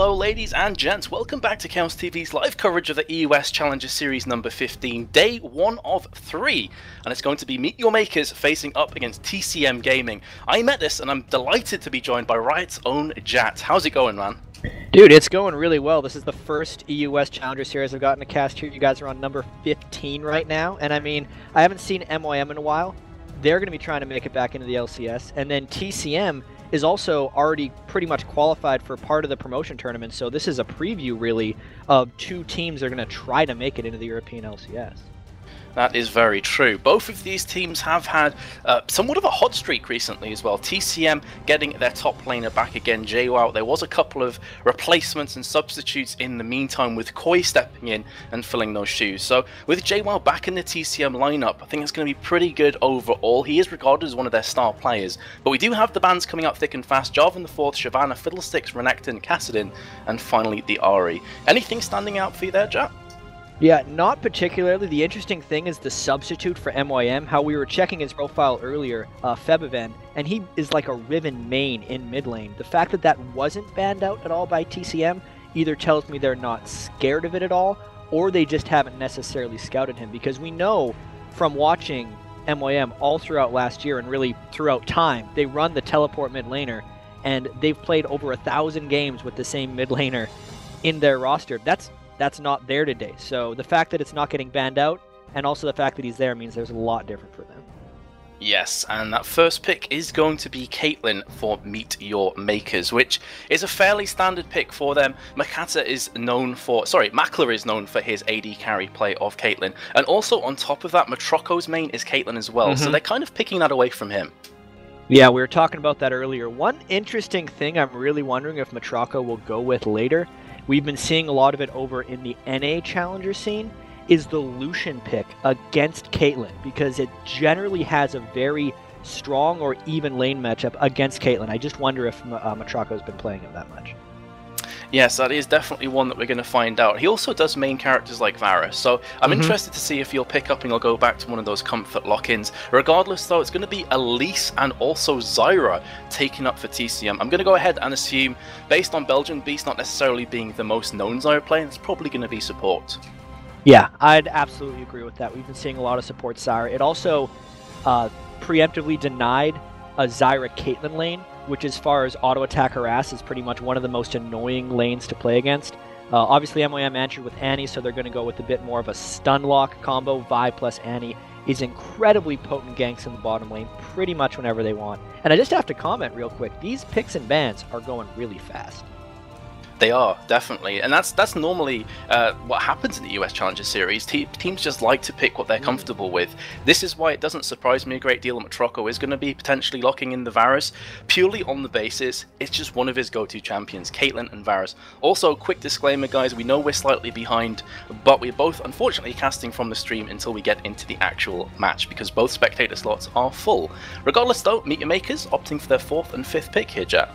Hello ladies and gents, welcome back to KaosTV's live coverage of the EUS Challenger Series number 15, day 1 of 3, and it's going to be Meet Your Makers facing up against TCM Gaming. I'm Metis and I'm delighted to be joined by Riot's own Jatt. How's it going, man? Dude, it's going really well. This is the first EUS Challenger Series I've gotten to cast here. You guys are on number 15 right now, and I mean, I haven't seen MYM in a while. They're going to be trying to make it back into the LCS, and then TCM is also already pretty much qualified for part of the promotion tournament, so this is a preview, really, of two teams that are going to try to make it into the European LCS. That is very true. Both of these teams have had somewhat of a hot streak recently as well. TCM getting their top laner back again, J Wow. There was a couple of replacements and substitutes in the meantime, with Koi stepping in and filling those shoes. So with J Wow back in the TCM lineup, I think it's going to be pretty good overall. He is regarded as one of their star players. But we do have the bans coming up thick and fast. Jarvan the Fourth, Shyvana, Fiddlesticks, Renekton, Kassadin, and finally the Ahri. Anything standing out for you there, Jack? Yeah, not particularly. The interesting thing is the substitute for MYM, how we were checking his profile earlier, Febiven, and he is like a Riven main in mid lane. The fact that that wasn't banned out at all by TCM either tells me they're not scared of it at all, or they just haven't necessarily scouted him, because we know from watching MYM all throughout last year and really throughout time, they run the teleport mid laner, and they've played over 1,000 games with the same mid laner in their roster. That's not there today. So the fact that it's not getting banned out, and also the fact that he's there, means there's a lot different for them. Yes, and that first pick is going to be Caitlyn for Meet Your Makers, which is a fairly standard pick for them. Makler is known for his AD carry play of Caitlyn. And also on top of that, Matroko's main is Caitlyn as well. So they're kind of picking that away from him. Yeah, we were talking about that earlier. One interesting thing I'm really wondering if Matroko will go with later, we've been seeing a lot of it over in the NA Challenger scene, is the Lucian pick against Caitlyn, because it generally has a very strong or even lane matchup against Caitlyn. I just wonder if Matroko's been playing him that much. Yes, that is definitely one that we're going to find out. He also does main characters like Varus, so I'm interested to see if you'll pick up and you'll go back to one of those comfort lock-ins. Regardless, though, it's going to be Elise and also Zyra taking up for TCM. I'm going to go ahead and assume, based on Belgian Beast not necessarily being the most known Zyra player, it's probably going to be support. Yeah, I'd absolutely agree with that. We've been seeing a lot of support Zyra. It also preemptively denied a Zyra-Caitlyn lane, which as far as auto-attack harass is pretty much one of the most annoying lanes to play against. Obviously, MYM answered with Annie, so they're going to go with a bit more of a stun lock combo. Vi plus Annie is incredibly potent ganks in the bottom lane pretty much whenever they want. And I just have to comment real quick, these picks and bans are going really fast. They are, definitely, and that's normally what happens in the EUS Challenger Series. Teams just like to pick what they're comfortable with. This is why it doesn't surprise me a great deal that Matroko is going to be potentially locking in the Varus, purely on the basis it's just one of his go-to champions, Caitlyn and Varus. Also, quick disclaimer, guys, we know we're slightly behind, but we're both unfortunately casting from the stream until we get into the actual match, because both spectator slots are full. Regardless, though, Meet Your Makers opting for their 4th and 5th pick here, Jack.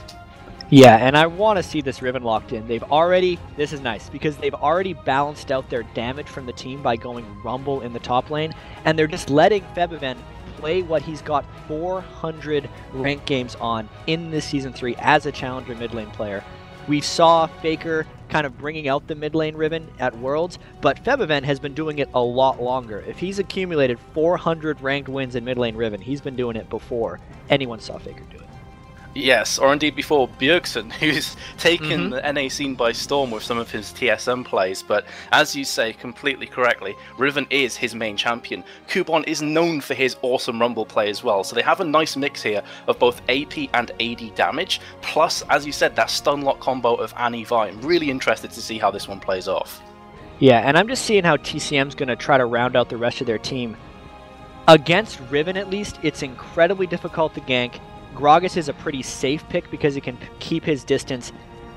Yeah, and I want to see this Riven locked in. This is nice, because they've already balanced out their damage from the team by going Rumble in the top lane, and they're just letting Febiven play what he's got 400 ranked games on in this Season 3 as a Challenger mid lane player. We saw Faker kind of bringing out the mid lane Riven at Worlds, but Febiven has been doing it a lot longer. If he's accumulated 400 ranked wins in mid lane Riven, he's been doing it before anyone saw Faker do it. Yes, or indeed before Bjergsen, who's taken the NA scene by storm with some of his TSM plays. But as you say completely correctly, Riven is his main champion. Kubon is known for his awesome Rumble play as well, so they have a nice mix here of both AP and AD damage, plus, as you said, that stun lock combo of Annie Vi. I'm really interested to see how this one plays off. Yeah, and I'm just seeing how TCM's going to try to round out the rest of their team. Against Riven, at least, it's incredibly difficult to gank. Gragas is a pretty safe pick because he can keep his distance.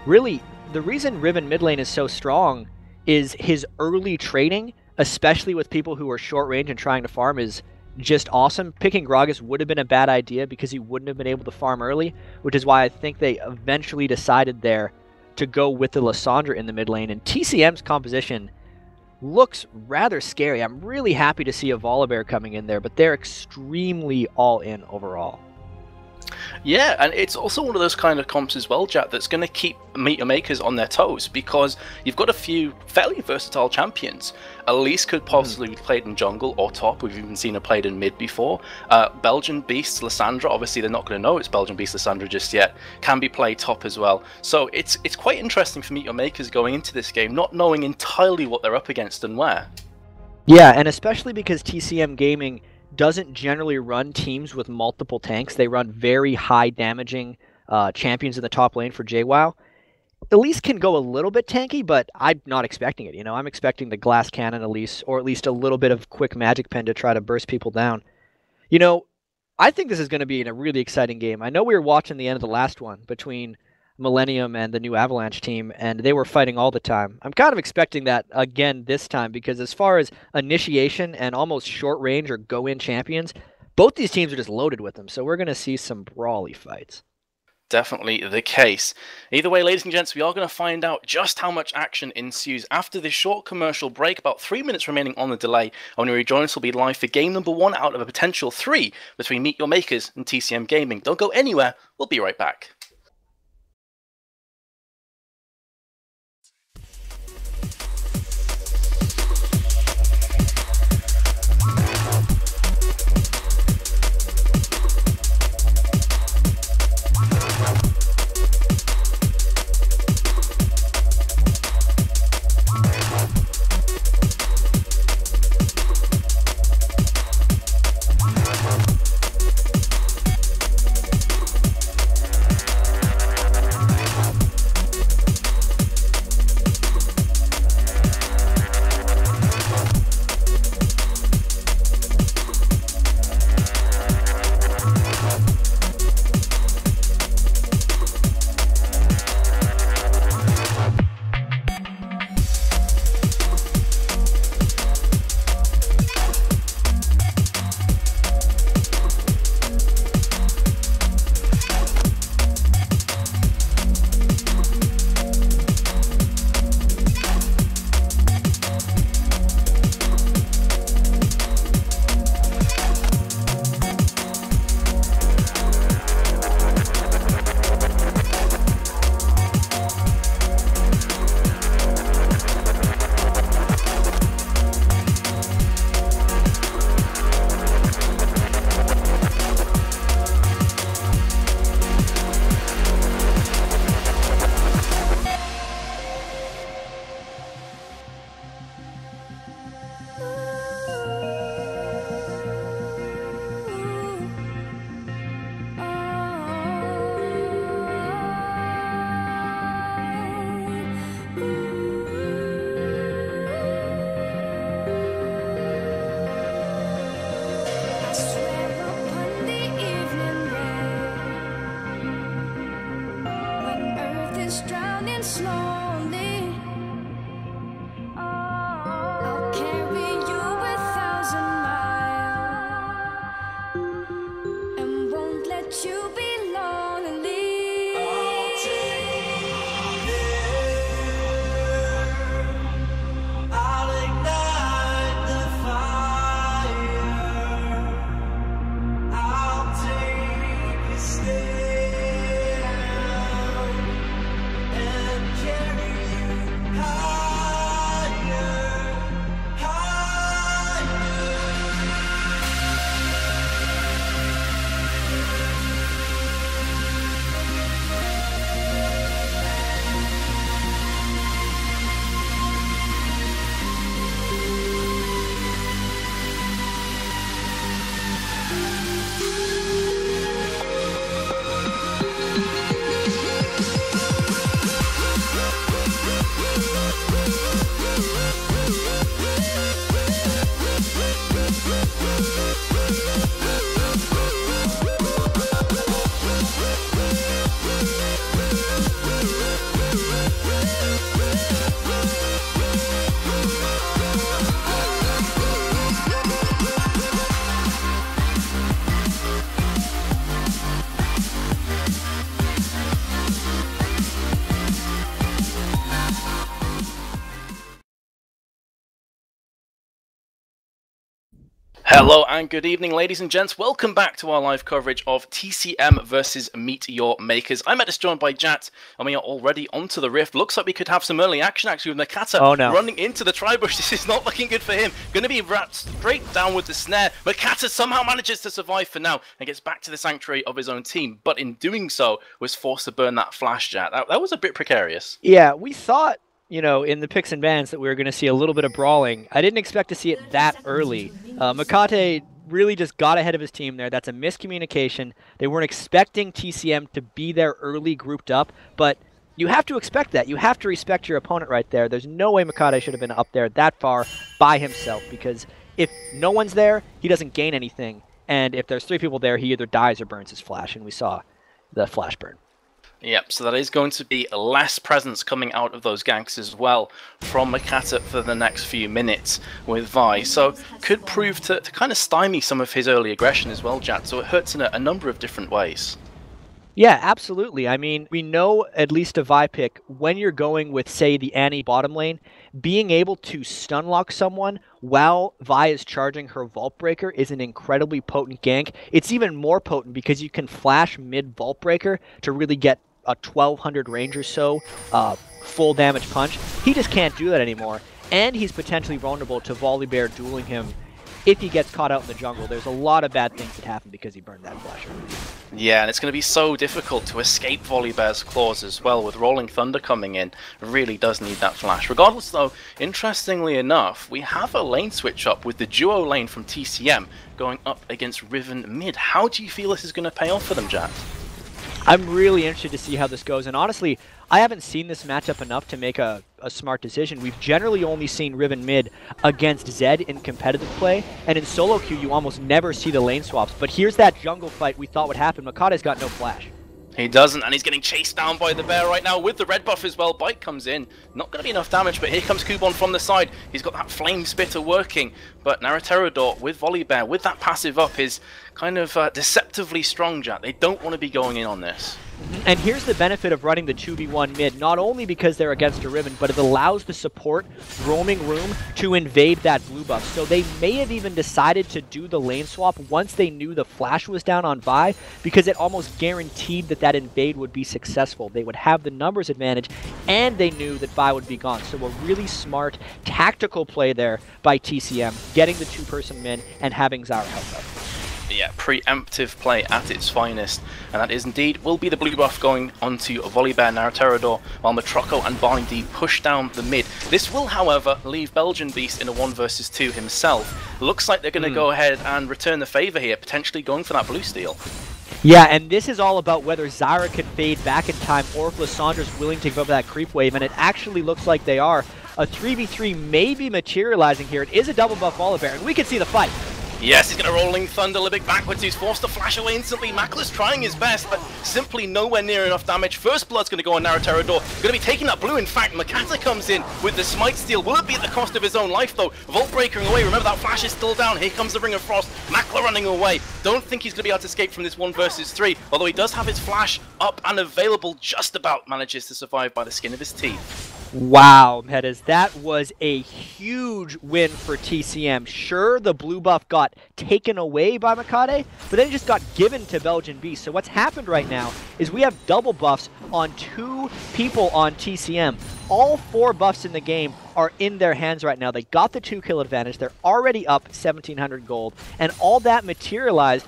Really, the reason Riven mid lane is so strong is his early trading, especially with people who are short range and trying to farm, is just awesome. Picking Gragas would have been a bad idea because he wouldn't have been able to farm early, which is why I think they eventually decided there to go with the Lissandra in the mid lane. And TCM's composition looks rather scary. I'm really happy to see a Volibear coming in there, but they're extremely all in overall. Yeah, and it's also one of those kind of comps as well, Jatt, that's going to keep Meet Your Makers on their toes, because you've got a few fairly versatile champions. Elise could possibly be played in jungle or top. We've even seen her played in mid before. Belgian Beast, Lissandra, obviously they're not going to know it's Belgian Beast Lissandra just yet, can be played top as well. So it's quite interesting for Meet Your Makers going into this game, not knowing entirely what they're up against and where. Yeah, and especially because TCM Gaming doesn't generally run teams with multiple tanks. They run very high damaging champions in the top lane for J Wow. Elise can go a little bit tanky, but I'm not expecting it. You know, I'm expecting the glass cannon Elise, or at least a little bit of quick magic pen to try to burst people down. You know, I think this is going to be a really exciting game. I know we were watching the end of the last one between Millennium and the new Avalanche team, and they were fighting all the time. I'm kind of expecting that again this time, because as far as initiation and almost short range or go-in champions, both these teams are just loaded with them, so we're going to see some brawly fights. Definitely the case. Either way, ladies and gents, we are going to find out just how much action ensues after this short commercial break. About 3 minutes remaining on the delay, and when we rejoin us, we'll be live for game number 1 out of a potential 3 between Meet Your Makers and TCM Gaming. Don't go anywhere. We'll be right back. Yeah. Hello and good evening, ladies and gents. Welcome back to our live coverage of TCM versus Meet Your Makers. I'm Metis, joined by Jatt, and we are already onto the rift. Looks like we could have some early action actually with Makata running into the tri-bush. This is not looking good for him. Going to be wrapped straight down with the snare. Makata somehow manages to survive for now and gets back to the sanctuary of his own team, but in doing so was forced to burn that flash, Jatt. That was a bit precarious. Yeah, we thought, you know, in the picks and bans that we were going to see a little bit of brawling. I didn't expect to see it that early. Makata really just got ahead of his team there. That's a miscommunication. They weren't expecting TCM to be there early grouped up, but you have to expect that. You have to respect your opponent right there. There's no way Makata should have been up there that far by himself, because if no one's there, he doesn't gain anything. And if there's three people there, he either dies or burns his flash, and we saw the flash burn. Yep, so that is going to be less presence coming out of those ganks as well from Makata for the next few minutes with Vi. So could prove to kind of stymie some of his early aggression as well, Jatt. So it hurts in a number of different ways. Yeah, absolutely. I mean, we know at least a Vi pick, when you're going with, say, the Annie bottom lane, being able to stun lock someone while Vi is charging her Vault Breaker is an incredibly potent gank. It's even more potent because you can flash mid Vault Breaker to really get a 1200 range or so full damage punch. He just can't do that anymore, and he's potentially vulnerable to Volibear dueling him if he gets caught out in the jungle. There's a lot of bad things that happen because he burned that flasher. Yeah, and it's going to be so difficult to escape Volibear's claws as well, with Rolling Thunder coming in. Really does need that flash. Regardless though, interestingly enough, we have a lane switch up with the duo lane from TCM going up against Riven mid. How do you feel this is going to pay off for them, Jack? I'm really interested to see how this goes, and honestly, I haven't seen this matchup enough to make a smart decision. We've generally only seen Riven mid against Zed in competitive play, and in solo queue you almost never see the lane swaps, but here's that jungle fight we thought would happen. Makata's got no flash. He doesn't, and he's getting chased down by the bear right now with the red buff as well. Bite comes in. Not going to be enough damage, but here comes Kubon from the side. He's got that flame spitter working, but Naruterrador with Volibear, with that passive up, is kind of deceptively strong, Jack. They don't want to be going in on this. And here's the benefit of running the 2v1 mid, not only because they're against a Riven, but it allows the support roaming room to invade that blue buff. So they may have even decided to do the lane swap once they knew the flash was down on Vi, because it almost guaranteed that that invade would be successful. They would have the numbers advantage, and they knew that Vi would be gone. So a really smart tactical play there by TCM, getting the two-person mid and having Zyra help up. Yeah, preemptive play at its finest, and that is indeed will be the blue buff going onto Volibear, Naruterrador, while Matroko and Barney D push down the mid. This will, however, leave Belgian Beast in a 1v2 himself. Looks like they're going to go ahead and return the favor here, potentially going for that blue steal. Yeah, and this is all about whether Zyra can fade back in time or if Lissandra's willing to give up that creep wave, and it actually looks like they are. A 3v3 may be materializing here. It is a double buff Volibear, and we can see the fight. Yes, he's going to Rolling Thunder Libik backwards. He's forced to flash away instantly. Makler's trying his best, but simply nowhere near enough damage. First blood's going to go on Naruterrador. Going to be taking that blue. In fact, Makata comes in with the smite steal. Will it be at the cost of his own life, though? Vault breaking away. Remember, that flash is still down. Here comes the Ring of Frost. Makler running away. Don't think he's going to be able to escape from this 1v3, although he does have his flash up and available. Just about manages to survive by the skin of his teeth. Wow, Metas, that was a huge win for TCM. Sure, the blue buff got taken away by Makata, but then it just got given to Belgian Beast. So what's happened right now is we have double buffs on two people on TCM. All four buffs in the game are in their hands right now. They got the 2-kill advantage. They're already up 1,700 gold, and all that materialized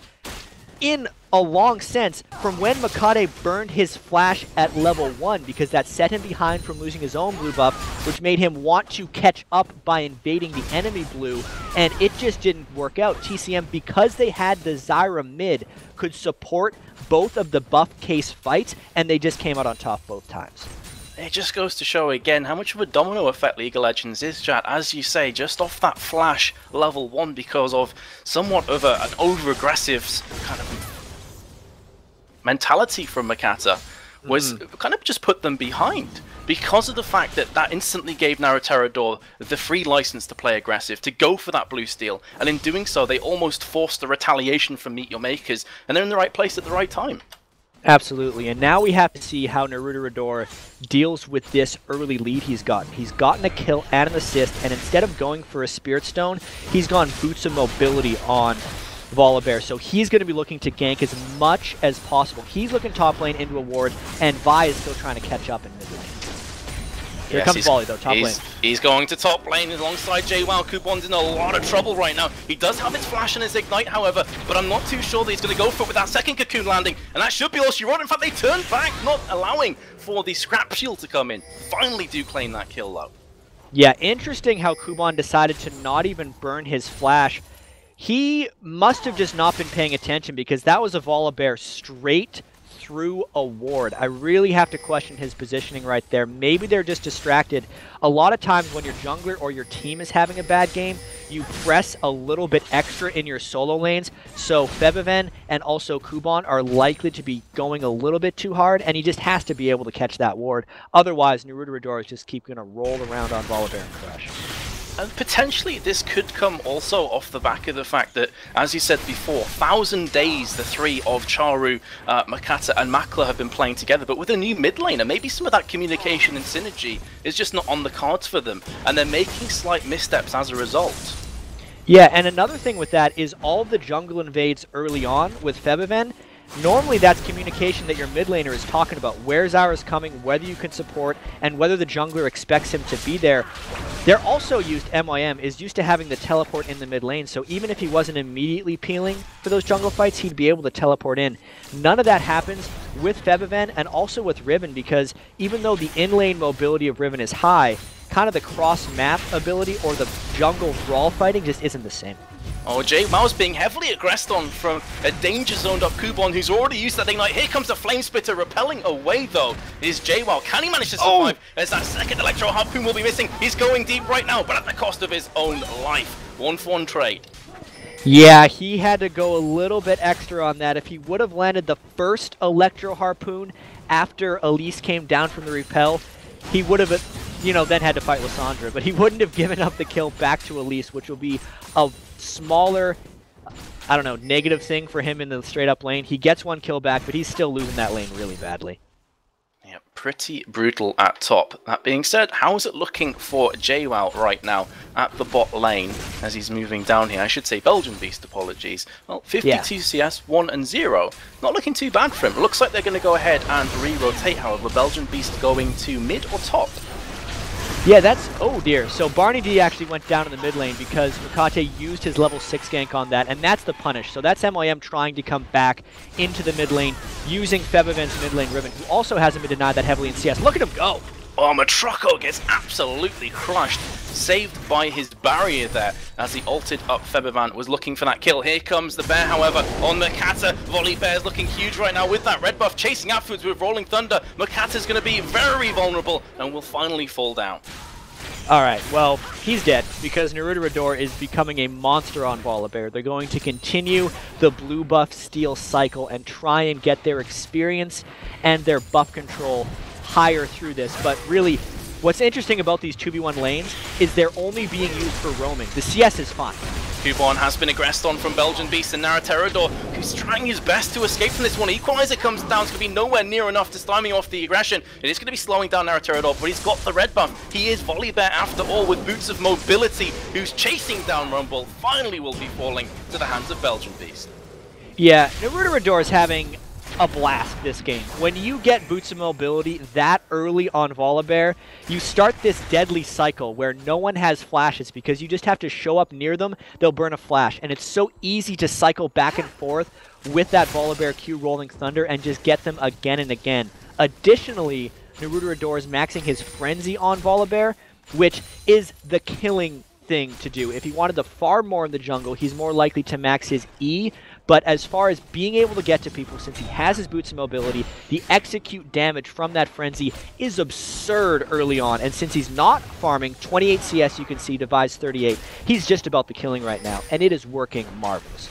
in a long sense from when Makata burned his flash at level 1, because that set him behind from losing his own blue buff, which made him want to catch up by invading the enemy blue, and it just didn't work out. TCM, because they had the Zyra mid, could support both of the buff case fights, and they just came out on top both times. It just goes to show again how much of a domino effect League of Legends is, Jatt. As you say, just off that flash level 1, because of somewhat of an over-aggressive kind of mentality from Makata, was kind of just put them behind, because of the fact that that instantly gave Naruterrador the free license to play aggressive, to go for that blue steal, and in doing so they almost forced the retaliation from Meet Your Makers, and they're in the right place at the right time. Absolutely, and now we have to see how Naruterrador deals with this early lead he's gotten. He's gotten a kill and an assist, and instead of going for a Spirit Stone, he's gone Boots of Mobility on Volibear. So he's going to be looking to gank as much as possible. He's looking top lane into a ward, and Vi is still trying to catch up in mid lane. Here comes Volley though, top lane. He's going to top lane alongside J Wow. Kubon's in a lot of trouble right now. He does have his flash and his ignite, however, but I'm not too sure that he's going to go for it with that second cocoon landing, and that should be all she wrote. In fact, they turned back, not allowing for the scrap shield to come in. Finally do claim that kill though. Yeah, interesting how Kubon decided to not even burn his flash. He must have just not been paying attention because that was a Volibear straight through a ward. I really have to question his positioning right there. Maybe they're just distracted. A lot of times when your jungler or your team is having a bad game, you press a little bit extra in your solo lanes. So Febiven and also Kubon are likely to be going a little bit too hard, and he just has to be able to catch that ward. Otherwise, Naruterrador is just keep going to roll around on Volibear and crush. And potentially this could come also off the back of the fact that, as you said before, 1,000 days the three of Charu, Makata and Makler have been playing together, but with a new mid laner, maybe some of that communication and synergy is just not on the cards for them, and they're making slight missteps as a result. Yeah, and another thing with that is all the jungle invades early on with Febiven. Normally that's communication that your mid laner is talking about, where Zyra's coming, whether you can support, and whether the jungler expects him to be there. They're also used, MIM is used to having the teleport in the mid lane, so even if he wasn't immediately peeling for those jungle fights, he'd be able to teleport in. None of that happens with Febiven and also with Riven, because even though the in-lane mobility of Riven is high, kind of the cross-map ability or the jungle brawl fighting just isn't the same. Oh, J Wow's being heavily aggressed on from a danger zoned up Kubon, who's already used that ignite. Here comes the flame splitter, repelling away though is J Wow. Can he manage to survive? Oh. As that second electro harpoon will be missing. He's going deep right now, but at the cost of his own life. 1-for-1 trade. Yeah, he had to go a little bit extra on that. If he would have landed the first electro harpoon after Elise came down from the repel, he would have, you know, then had to fight Lissandra, but he wouldn't have given up the kill back to Elise, which will be a smaller, I don't know, negative thing for him in the straight up lane. He gets one kill back, but he's still losing that lane really badly. Yeah, pretty brutal at top. That being said, how's it looking for J Wow right now at the bot lane as he's moving down here? I should say Belgian Beast, apologies. Well, 52 CS, 1-0. Not looking too bad for him. It looks like they're going to go ahead and re-rotate, however. Belgian Beast going to mid or top? Yeah, that's... oh dear. So Barney D actually went down in the mid lane because Makata used his level 6 gank on that, and that's the punish. So that's MIM trying to come back into the mid lane using Febiven's mid lane Riven, who also hasn't been denied that heavily in CS. Look at him go! Oh, Matroko gets absolutely crushed. Saved by his barrier there as he ulted up Febiven, was looking for that kill. Here comes the bear, however, on Makata. Volibear's looking huge right now with that red buff, chasing afterwards with Rolling Thunder. Makata's going to be very vulnerable and will finally fall down. Alright, well, he's dead because Naruterrador is becoming a monster on Volibear. They're going to continue the blue buff steal cycle and try and get their experience and their buff control higher through this, but really what's interesting about these 2v1 lanes is they're only being used for roaming. The CS is fine. Kubon has been aggressed on from Belgian Beast and Naruterrador, who's trying his best to escape from this one. Equalizer comes down, it's going to be nowhere near enough to stymie off the aggression. It is going to be slowing down Naruterrador, but he's got the red buff. He is Volibear after all with Boots of Mobility, who's chasing down Rumble, finally will be falling to the hands of Belgian Beast. Yeah, Naruterrador is having a blast this game. When you get Boots of Mobility that early on Volibear, you start this deadly cycle where no one has flashes because you just have to show up near them, they'll burn a flash, and it's so easy to cycle back and forth with that Volibear Q Rolling Thunder and just get them again and again. Additionally, Naruterrador is maxing his Frenzy on Volibear, which is the killing thing to do. If he wanted to farm more in the jungle, he's more likely to max his E, but as far as being able to get to people, since he has his Boots of Mobility, the execute damage from that Frenzy is absurd early on, and since he's not farming, 28 CS you can see, Devi's 38, he's just about the killing right now, and it is working marvelous.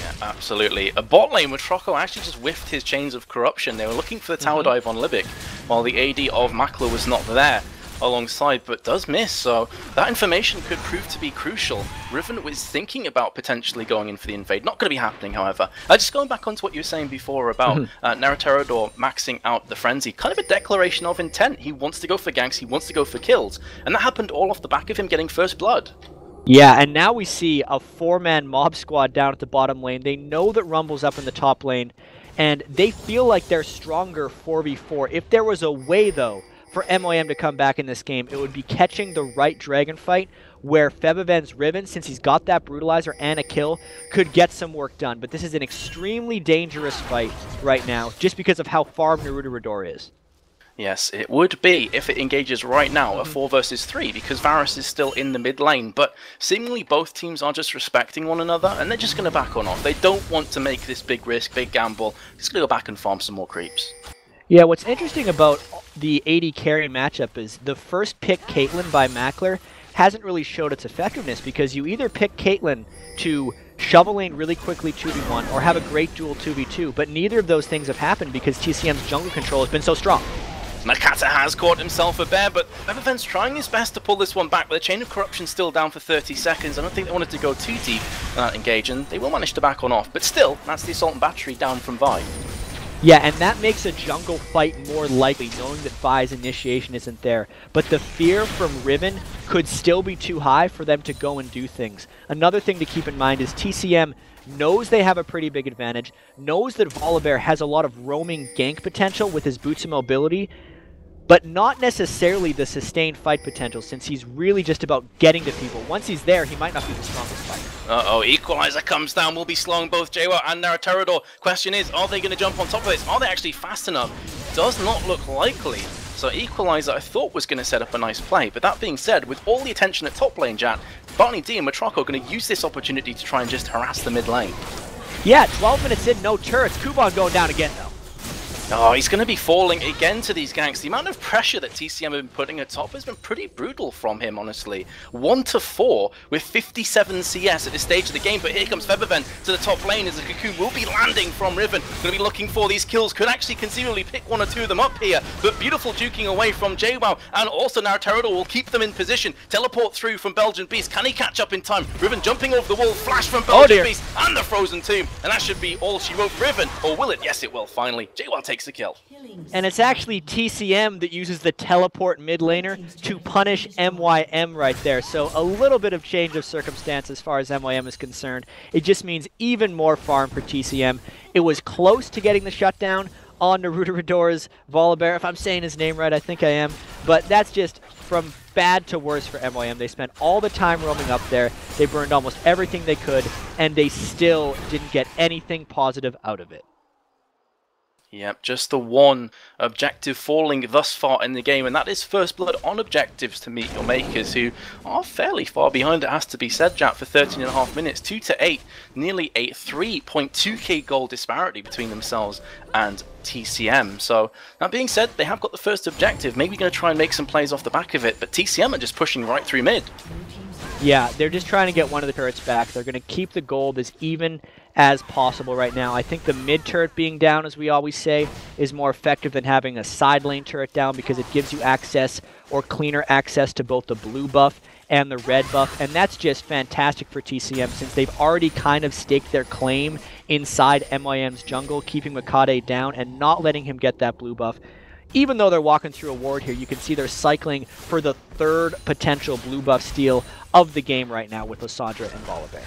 Yeah, absolutely. A bot lane, Matroko actually just whiffed his Chains of Corruption. They were looking for the tower dive on Libik, while the AD of Makler was not there. alongside, but does miss, so that information could prove to be crucial. Riven was thinking about potentially going in for the invade. Not going to be happening, however. Just going back onto what you were saying before about Naruterrador maxing out the frenzy, kind of a declaration of intent. He wants to go for ganks, he wants to go for kills, and that happened all off the back of him getting first blood. Yeah, and now we see a four-man mob squad down at the bottom lane. They know that Rumble's up in the top lane, and they feel like they're stronger 4v4. If there was a way, though, for MOM to come back in this game, it would be catching the right dragon fight where Febiven's Riven, since he's got that brutalizer and a kill, could get some work done. But this is an extremely dangerous fight right now, just because of how far Naruterrador is. Yes, it would be if it engages right now a 4 versus 3, because Varus is still in the mid lane, but seemingly both teams are just respecting one another and they're just going to back on off. They don't want to make this big risk, big gamble. Just going to go back and farm some more creeps. Yeah, what's interesting about the AD carry matchup is the first pick, Caitlyn by Makler, hasn't really showed its effectiveness, because you either pick Caitlyn to shovel lane really quickly 2v1 or have a great duel 2v2, but neither of those things have happened because TCM's jungle control has been so strong. Makata has caught himself a bear, but Febiven's trying his best to pull this one back, but the Chain of Corruption's still down for 30 seconds. I don't think they wanted to go too deep in that engage, and they will manage to back on off. But still, that's the Assault and Battery down from Vi. Yeah, and that makes a jungle fight more likely, knowing that Vi's initiation isn't there. But the fear from Riven could still be too high for them to go and do things. Another thing to keep in mind is TCM knows they have a pretty big advantage, knows that Volibear has a lot of roaming gank potential with his boots of mobility, but not necessarily the sustained fight potential, since he's really just about getting to people. Once he's there, he might not be the strongest fighter. Uh-oh, Equalizer comes down, will be slowing both J Wow and Naruterrador. Question is, are they going to jump on top of this? Are they actually fast enough? Does not look likely. So Equalizer, I thought, was going to set up a nice play, but that being said, with all the attention at top lane, Jatt, Barney D and Matroko are going to use this opportunity to try and just harass the mid lane. Yeah, 12 minutes in, no turrets. Kubon going down again, though. Oh, he's going to be falling again to these ganks. The amount of pressure that TCM have been putting at top has been pretty brutal from him, honestly. 1-4 with 57 CS at this stage of the game, but here comes Febiven to the top lane as the cocoon will be landing from Riven. Going to be looking for these kills, could actually conceivably pick one or two of them up here, but beautiful duking away from J Wow, and also Naruterrador will keep them in position. Teleport through from Belgian Beast, can he catch up in time? Riven jumping over the wall, flash from Belgian Beast, and the Frozen Tomb, and that should be all she wrote for Riven, or will it? Yes, it will, finally. J Wow takes the kill. And it's actually TCM that uses the teleport mid laner to punish MYM right there. So a little bit of change of circumstance as far as MYM is concerned. It just means even more farm for TCM. It was close to getting the shutdown on Naruterrador's Volibear. If I'm saying his name right, I think I am. But that's just from bad to worse for MYM. They spent all the time roaming up there. They burned almost everything they could, and they still didn't get anything positive out of it. Yep, just the one objective falling thus far in the game, and that is first blood on objectives to Meet Your Makers, who are fairly far behind, it has to be said, Jack, for 13.5 minutes, 2-8, nearly a 3.2k goal disparity between themselves and TCM. So, that being said, they have got the first objective, maybe going to try and make some plays off the back of it, but TCM are just pushing right through mid. Yeah, they're just trying to get one of the turrets back. They're going to keep the gold as even as possible right now. I think the mid turret being down, as we always say, is more effective than having a side lane turret down, because it gives you access or cleaner access to both the blue buff and the red buff, and that's just fantastic for TCM, since they've already kind of staked their claim inside MYM's jungle, keeping Makata down and not letting him get that blue buff. Even though they're walking through a ward here, you can see they're cycling for the third potential blue buff steal of the game right now with Lissandra and Volibear.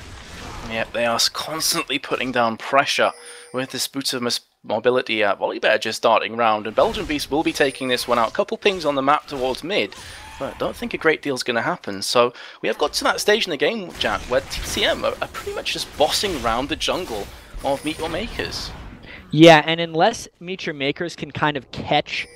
Yep, they are constantly putting down pressure with this Boots of Mobility. Volibear just darting round, and Belgian Beast will be taking this one out. Couple pings on the map towards mid, but I don't think a great deal's going to happen. So we have got to that stage in the game, Jack, where TCM are pretty much just bossing round the jungle of Meet Your Makers. Yeah, and unless Meet Your Makers can kind of catch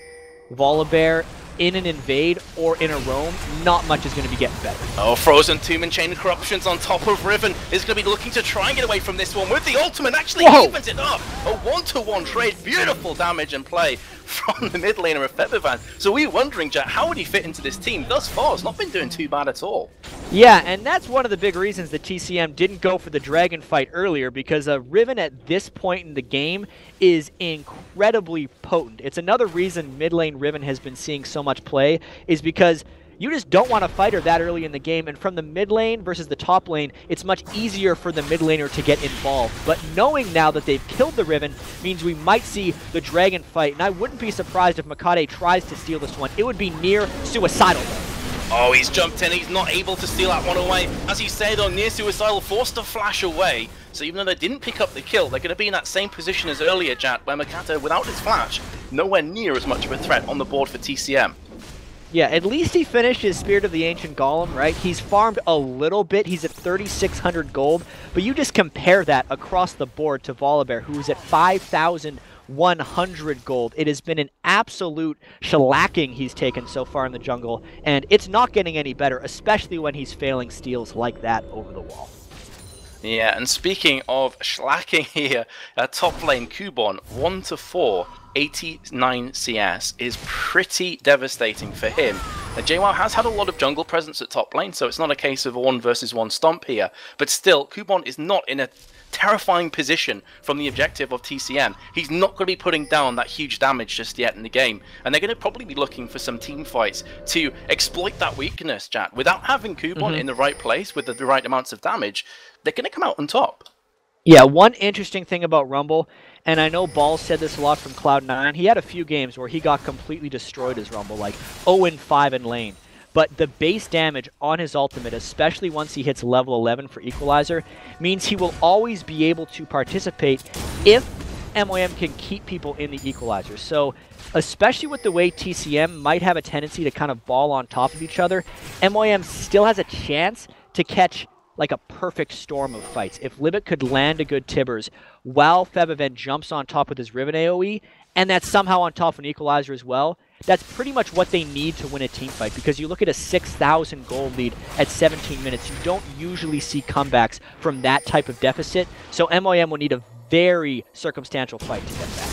Volibear in an invade or in a roam, not much is going to be getting better. Oh, Frozen Tomb and Chain of Corruptions on top of Riven is going to be looking to try and get away from this one with the ultimate. Actually evens it up. A 1-to-1 trade, beautiful damage and play from the mid laner of Febiven. So we're wondering, Jatt, how would he fit into this team? Thus far, it's not been doing too bad at all. Yeah, and that's one of the big reasons that TCM didn't go for the dragon fight earlier, because Riven at this point in the game is incredibly potent. It's another reason mid lane Riven has been seeing so much play, is because you just don't want to fight her that early in the game, and from the mid lane versus the top lane, it's much easier for the mid laner to get involved. But knowing now that they've killed the Riven means we might see the dragon fight, and I wouldn't be surprised if Makata tries to steal this one. It would be near suicidal. Oh, he's jumped in. He's not able to steal that one away. As you say, though, near suicidal, forced to flash away. So even though they didn't pick up the kill, they're going to be in that same position as earlier, Jatt, where Makata, without his flash, nowhere near as much of a threat on the board for TCM. Yeah, at least he finished his Spirit of the Ancient Golem, right? He's farmed a little bit. He's at 3,600 gold, but you just compare that across the board to Volibear, who's at 5,100 gold. It has been an absolute shellacking he's taken so far in the jungle, and it's not getting any better, especially when he's failing steals like that over the wall. Yeah, and speaking of shellacking here, top lane Kubon, 1-4. 89 CS is pretty devastating for him. And J Wow has had a lot of jungle presence at top lane, so it's not a case of 1 versus 1 stomp here. But still, Kubon is not in a terrifying position from the objective of TCM. He's not going to be putting down that huge damage just yet in the game, and they're going to probably be looking for some team fights to exploit that weakness, Jatt. Without having Kubon in the right place with the right amounts of damage, they're going to come out on top. Yeah, one interesting thing about Rumble, and I know Balls said this a lot from Cloud9, he had a few games where he got completely destroyed as Rumble, like 0-5 in lane. But the base damage on his ultimate, especially once he hits level 11 for Equalizer, means he will always be able to participate if MOM can keep people in the Equalizer. So, especially with the way TCM might have a tendency to kind of ball on top of each other, MOM still has a chance to catch like a perfect storm of fights. If Libik could land a good Tibbers while Febiven jumps on top with his Riven AoE, and that's somehow on top of an Equalizer as well, that's pretty much what they need to win a team fight, because you look at a 6,000 gold lead at 17 minutes, you don't usually see comebacks from that type of deficit, so MOM will need a very circumstantial fight to get back.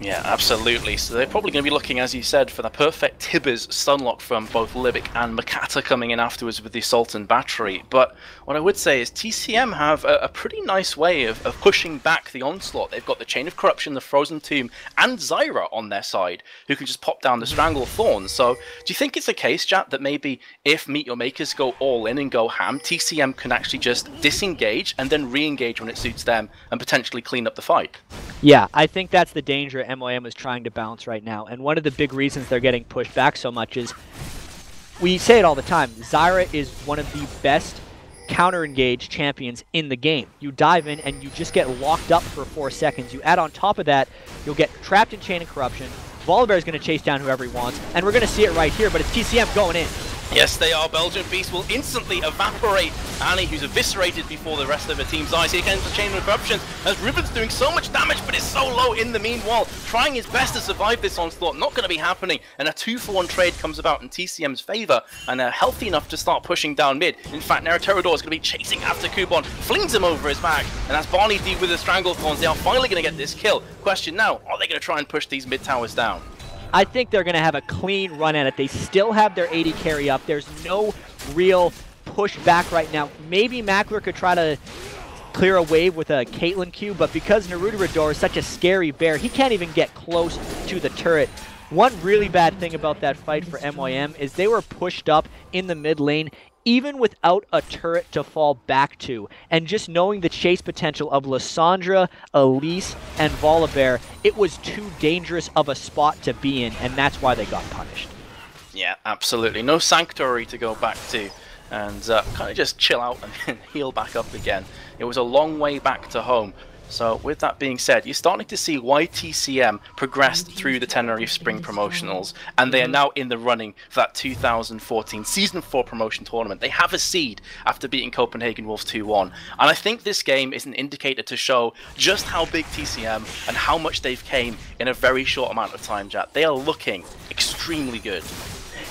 Yeah, absolutely. So they're probably going to be looking, as you said, for the perfect Tibbers stunlock from both Libik and Makata coming in afterwards with the Assault and Battery. But what I would say is TCM have a pretty nice way of pushing back the onslaught. They've got the Chain of Corruption, the Frozen Tomb, and Zyra on their side, who can just pop down the Strangle Thorn. So do you think it's the case, Jatt, that maybe if Meet Your Makers go all in and go ham, TCM can actually just disengage and then re-engage when it suits them and potentially clean up the fight? Yeah, I think that's the danger MOM is trying to balance right now, and one of the big reasons they're getting pushed back so much is, we say it all the time, Zyra is one of the best counter-engage champions in the game. You dive in and you just get locked up for 4 seconds. You add on top of that, you'll get trapped in Chain of Corruption, Volibear is going to chase down whoever he wants, and we're going to see it right here, but it's TCM going in. Yes, they are. Belgian Beast will instantly evaporate Annie, who's eviscerated before the rest of her team's eyes. Here comes the Chain of Corruption, as Riven's doing so much damage, but it's so low in the meanwhile. Trying his best to survive this onslaught, not going to be happening. And a 2-for-1 trade comes about in TCM's favor, and they're healthy enough to start pushing down mid. In fact, Naruterrador is going to be chasing after Kubon, flings him over his back, and that's Barney D with the Stranglethorns. They are finally going to get this kill. Question now, are they going to try and push these mid towers down? I think they're going to have a clean run at it. They still have their AD carry up. There's no real pushback right now. Maybe Makler could try to clear a wave with a Caitlyn Q, but because Naruterrador is such a scary bear, he can't even get close to the turret. One really bad thing about that fight for MOM is they were pushed up in the mid lane even without a turret to fall back to. And just knowing the chase potential of Lissandra, Elise, and Volibear, it was too dangerous of a spot to be in, and that's why they got punished. Yeah, absolutely. No sanctuary to go back to, and kind of just chill out and heal back up again. It was a long way back to home. So with that being said, you're starting to see why TCM progressed through the Tenerife Spring Promotionals, and they are now in the running for that 2014 Season 4 promotion tournament. They have a seed after beating Copenhagen Wolves 2-1, and I think this game is an indicator to show just how big TCM and how much they've came in a very short amount of time, Jatt. They are looking extremely good.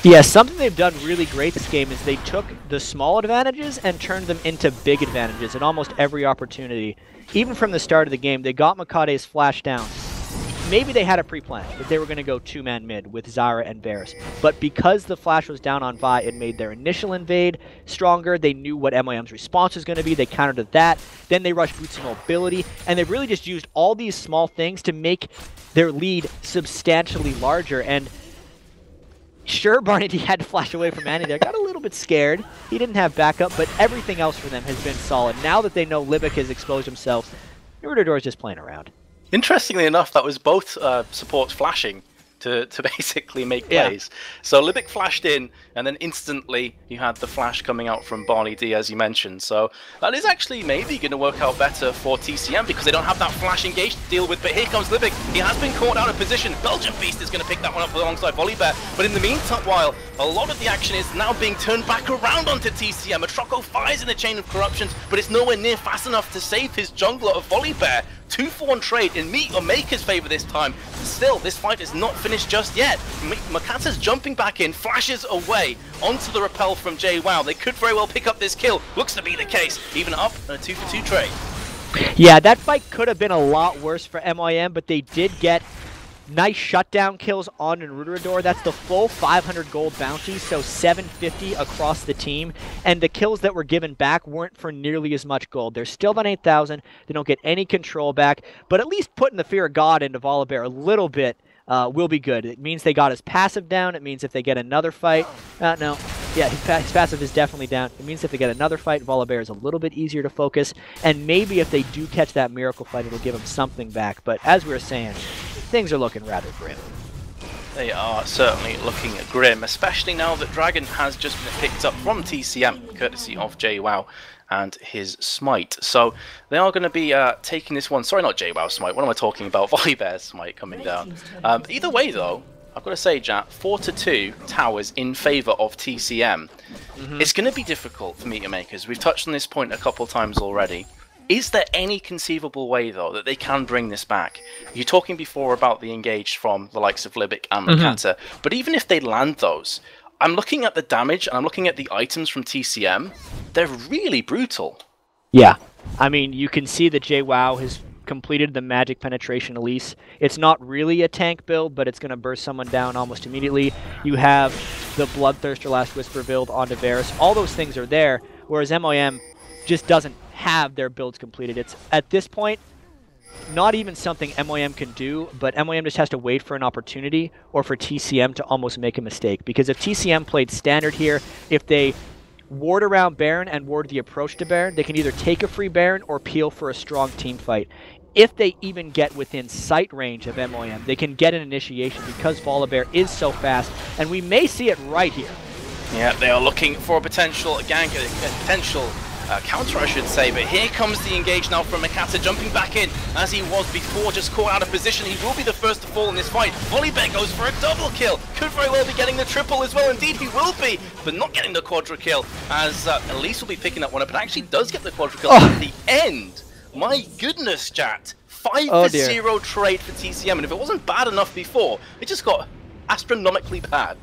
Yeah, something they've done really great this game is they took the small advantages and turned them into big advantages in almost every opportunity. Even from the start of the game, they got Makate's flash down. Maybe they had a pre-plan that they were going to go two-man mid with Zyra and Varus, but because the flash was down on Vi, it made their initial invade stronger. They knew what MIM's response was going to be. They countered that. Then they rushed Boots and mobility, and they really just used all these small things to make their lead substantially larger. And sure, Barney D had to flash away from Annie there. Got a little bit scared. He didn't have backup, but everything else for them has been solid. Now that they know Libik has exposed himself, Naruterrador is just playing around. Interestingly enough, that was both supports flashing to basically make plays. Yeah. So Libik flashed in, and then instantly you had the flash coming out from Barney D, as you mentioned. So that is actually maybe going to work out better for TCM because they don't have that flash engaged to deal with. But here comes Libik. He has been caught out of position. Belgian Beast is going to pick that one up alongside Volibear. But in the meanwhile, a lot of the action is now being turned back around onto TCM. Matroko fires in the chain of corruptions, but it's nowhere near fast enough to save his jungler of Volibear. 2-4 trade in Meet Your Maker's favor this time. Still, this fight is not finished just yet. Makata's jumping back in, flashes away onto the rappel from J Wow. They could very well pick up this kill. Looks to be the case. Even up on a 2-for-2 trade. Yeah, that fight could have been a lot worse for MIM, but they did get nice shutdown kills on Naruterrador. That's the full 500 gold bounty, so 750 across the team. And the kills that were given back weren't for nearly as much gold. They're still on 8,000. They don't get any control back. But at least putting the fear of God into Volibear a little bit will be good. It means they got his passive down. It means if they get another fight... no. Yeah, his passive is definitely down. It means if they get another fight, Volibear is a little bit easier to focus. And maybe if they do catch that miracle fight, it'll give him something back. But as we were saying... things are looking rather grim. They are certainly looking grim, especially now that Dragon has just been picked up from TCM, courtesy of J Wow and his Smite. So they are going to be taking this one. Sorry, not J Wow Smite. What am I talking about? Volibear's Smite coming down. Either way, though, I've got to say, Jatt, 4-2 towers in favour of TCM. It's going to be difficult for Meet Your Makers. We've touched on this point a couple times already. Is there any conceivable way, though, that they can bring this back? You're talking before about the engage from the likes of Libik and Makata, but even if they land those, I'm looking at the damage and I'm looking at the items from TCM. They're really brutal. Yeah. I mean, you can see that J Wow has completed the magic penetration Elise. It's not really a tank build, but it's going to burst someone down almost immediately. You have the Bloodthirster Last Whisper build onto Varus. All those things are there, whereas MIM just doesn't have their builds completed. It's at this point not even something MIM can do, but MIM just has to wait for an opportunity or for TCM to almost make a mistake, because if TCM played standard here, if they ward around Baron and ward the approach to Baron, they can either take a free Baron or peel for a strong team fight. If they even get within sight range of MIM, they can get an initiation because Volibear is so fast, and we may see it right here. Yeah, they are looking for a potential gank, a potential counter, I should say, but here comes the engage now from Makata, jumping back in as he was before, just caught out of position. He will be the first to fall in this fight. Volibear goes for a double kill. Could very well be getting the triple as well. Indeed, he will be, but not getting the quadra kill, as Elise will be picking that one up, but actually does get the quadra kill at the end. My goodness, Jatt. 5-0 trade for TCM, and if it wasn't bad enough before, it just got astronomically bad.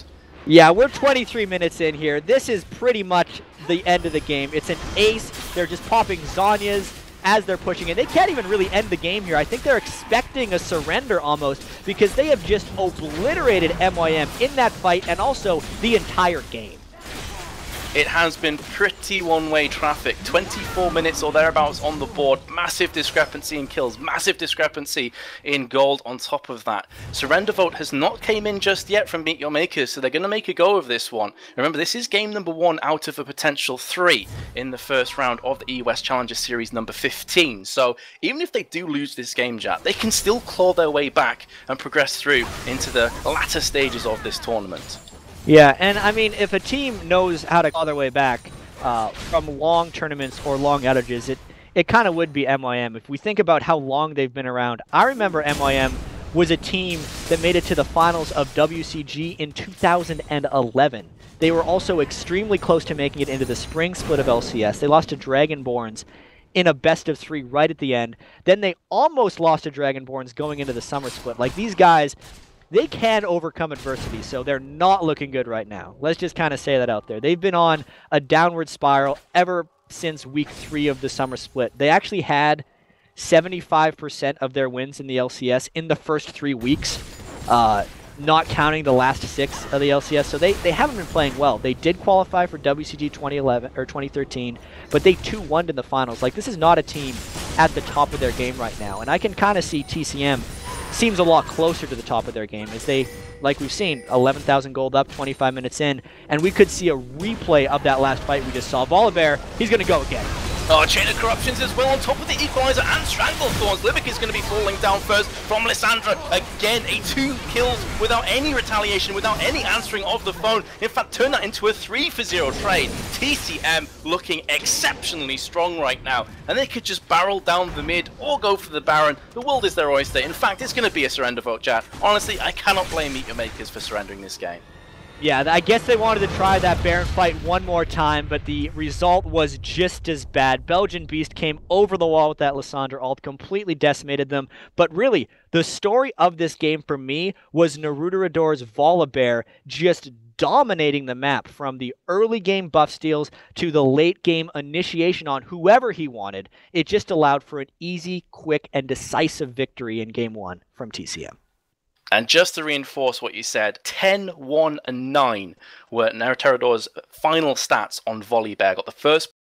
Yeah, we're 23 minutes in here. This is pretty much the end of the game. It's an ace. They're just popping Zanyas as they're pushing it. They can't even really end the game here. I think they're expecting a surrender almost, because they have just obliterated MIM in that fight and also the entire game. It has been pretty one-way traffic. 24 minutes or thereabouts on the board. Massive discrepancy in kills. Massive discrepancy in gold on top of that. Surrender vote has not came in just yet from Meet Your Makers, so they're going to make a go of this one. Remember, this is game number 1 out of a potential 3 in the first round of the EUS Challenger Series number 15. So even if they do lose this game, Jatt, they can still claw their way back and progress through into the latter stages of this tournament. Yeah, and I mean, if a team knows how to claw their way back from long tournaments or long outages, it kind of would be MIM. If we think about how long they've been around, I remember MIM was a team that made it to the finals of WCG in 2011. They were also extremely close to making it into the spring split of LCS. They lost to Dragonborns in a best-of-3 right at the end. Then they almost lost to Dragonborns going into the summer split. Like, these guys... they can overcome adversity, so they're not looking good right now. Let's just kind of say that out there. They've been on a downward spiral ever since week 3 of the summer split. They actually had 75% of their wins in the LCS in the first 3 weeks, not counting the last 6 of the LCS. So they haven't been playing well. They did qualify for WCG 2011 or 2013, but they 2-1'd in the finals. Like, this is not a team at the top of their game right now. And I can kind of see TCM seems a lot closer to the top of their game as they, like we've seen, 11,000 gold up 25 minutes in, and we could see a replay of that last fight we just saw. Volibear, he's going to go again. Oh, Chain of Corruptions as well on top of the Equalizer and Stranglethorns. Libik is going to be falling down first from Lissandra. Again, a 2 kills without any retaliation, without any answering of the phone. In fact, turn that into a 3-for-0 trade. TCM looking exceptionally strong right now. And they could just barrel down the mid or go for the Baron. The world is their oyster. In fact, it's going to be a surrender vote, Jatt. Honestly, I cannot blame Meet Your Makers for surrendering this game. Yeah, I guess they wanted to try that Baron fight one more time, but the result was just as bad. Belgian Beast came over the wall with that Lissandra ult, completely decimated them. But really, the story of this game for me was Naruterrador's Volibear just dominating the map from the early game buff steals to the late game initiation on whoever he wanted. It just allowed for an easy, quick, and decisive victory in game 1 from TCM. And just to reinforce what you said, 10, 1, and 9 were Naruterrador's final stats on Volibear. Got the first